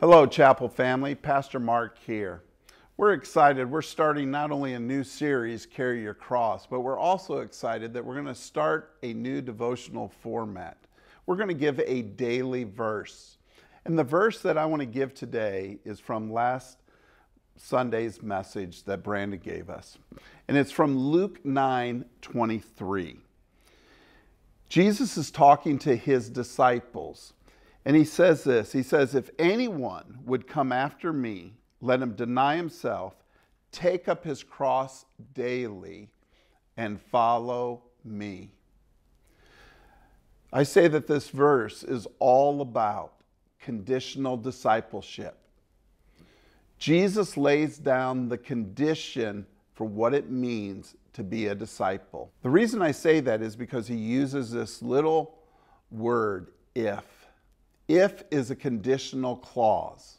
Hello, Chapel family. Pastor Mark here. We're excited. We're starting not only a new series, Carry Your Cross, but we're also excited that we're going to start a new devotional format. We're going to give a daily verse. And the verse that I want to give today is from last Sunday's message that Brandon gave us. And it's from Luke 9:23. Jesus is talking to his disciples. And he says this, he says, if anyone would come after me, let him deny himself, take up his cross daily, and follow me. I say that this verse is all about conditional discipleship. Jesus lays down the condition for what it means to be a disciple. The reason I say that is because he uses this little word, if. If is a conditional clause.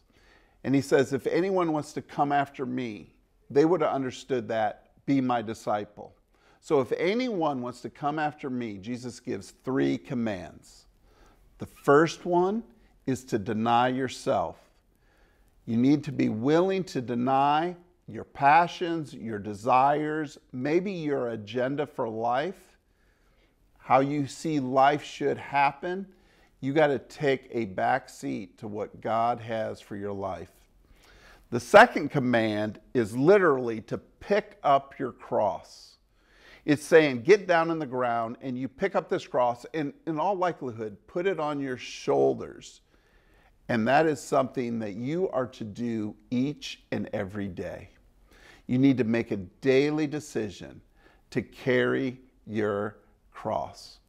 And he says, if anyone wants to come after me, they would have understood that, be my disciple. So if anyone wants to come after me, Jesus gives three commands. The first one is to deny yourself. You need to be willing to deny your passions, your desires, maybe your agenda for life, how you see life should happen. You got to take a back seat to what God has for your life. The second command is literally to pick up your cross. It's saying get down on the ground and you pick up this cross and in all likelihood put it on your shoulders. And that is something that you are to do each and every day. You need to make a daily decision to carry your cross.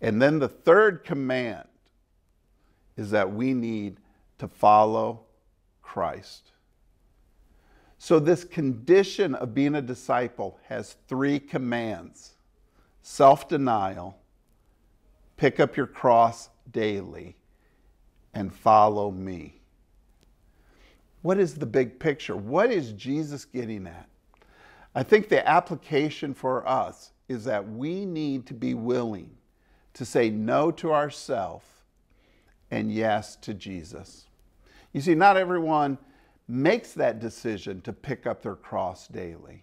And then the third command is that we need to follow Christ. So this condition of being a disciple has three commands: self-denial, pick up your cross daily, and follow me. What is the big picture? What is Jesus getting at? I think the application for us is that we need to be willing to say no to ourselves and yes to Jesus. You see, not everyone makes that decision to pick up their cross daily.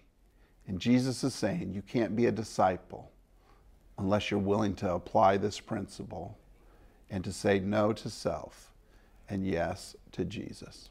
And Jesus is saying you can't be a disciple unless you're willing to apply this principle and to say no to self and yes to Jesus.